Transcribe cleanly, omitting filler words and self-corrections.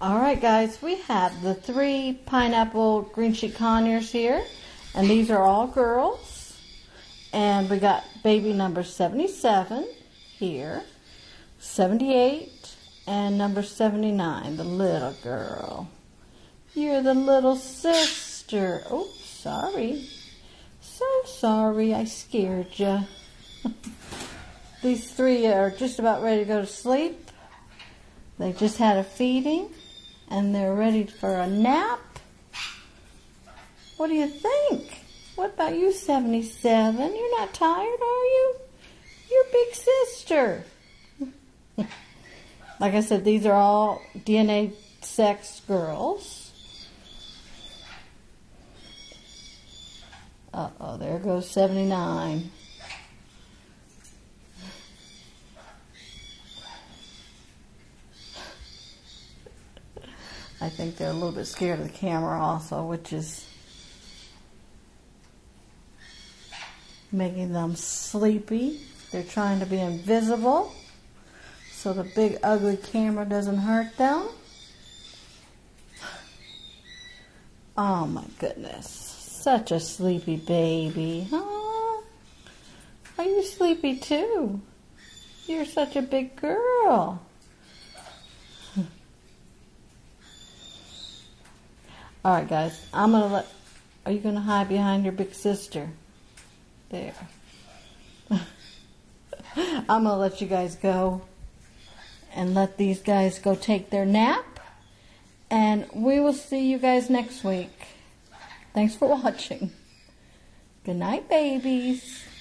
Alright guys, we have the 3 pineapple green sheet conures here, and these are all girls, and we got baby number 77 here, 78, and number 79, the little girl. You're the little sister. Oh, sorry. So sorry, I scared you. These 3 are just about ready to go to sleep. They just had a feeding, and they're ready for a nap. What do you think? What about you, 77? You're not tired, are you? You're big sister. Like I said, these are all DNA sex girls. Uh-oh, there goes 79. I think they're a little bit scared of the camera also, which is making them sleepy. They're trying to be invisible so the big ugly camera doesn't hurt them. Oh my goodness, such a sleepy baby, huh? Are you sleepy too? You're such a big girl. Alright guys, I'm going to let... Are you going to hide behind your big sister? There. I'm going to let you guys go and let these guys go take their nap. And we will see you guys next week. Thanks for watching. Good night, babies.